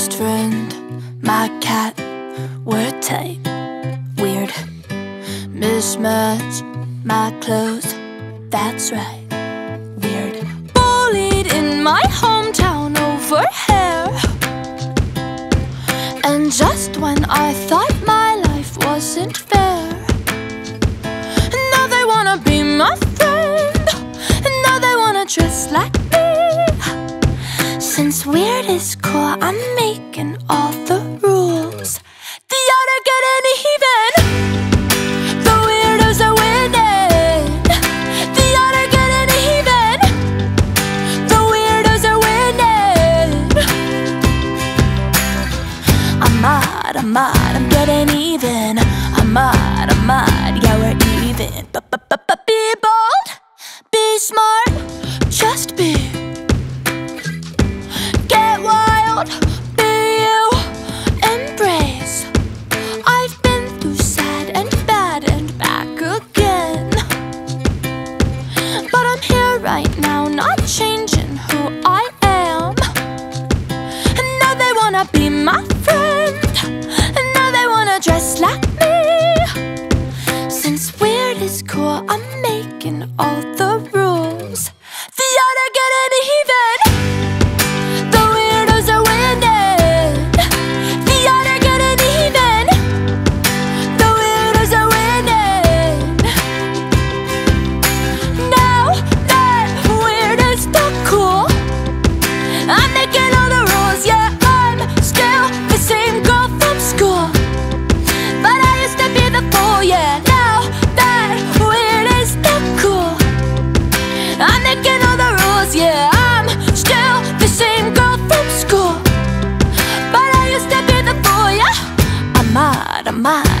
best friend, my cat. We're tight, weird mismatch. My clothes, that's right, weird. Bullied in my hometown over hair. And just when I thought my life wasn't fair, now they wanna be my friend, and now they wanna dress like me. Since weird is cool, I'm making all the rules. The other getting even. The weirdos are winning. The other getting even. The weirdos are winning. I'm mad, I'm getting even. I'm mad, yeah, we're even. Be bold, be smart, just be. Be you, embrace. I've been through sad and bad and back again, but I'm here right now, not changing who I am. And now they wanna be my friend, and now they wanna dress like me. Since weird is cool, I'm making all the rules. The other getting even. I'm mad.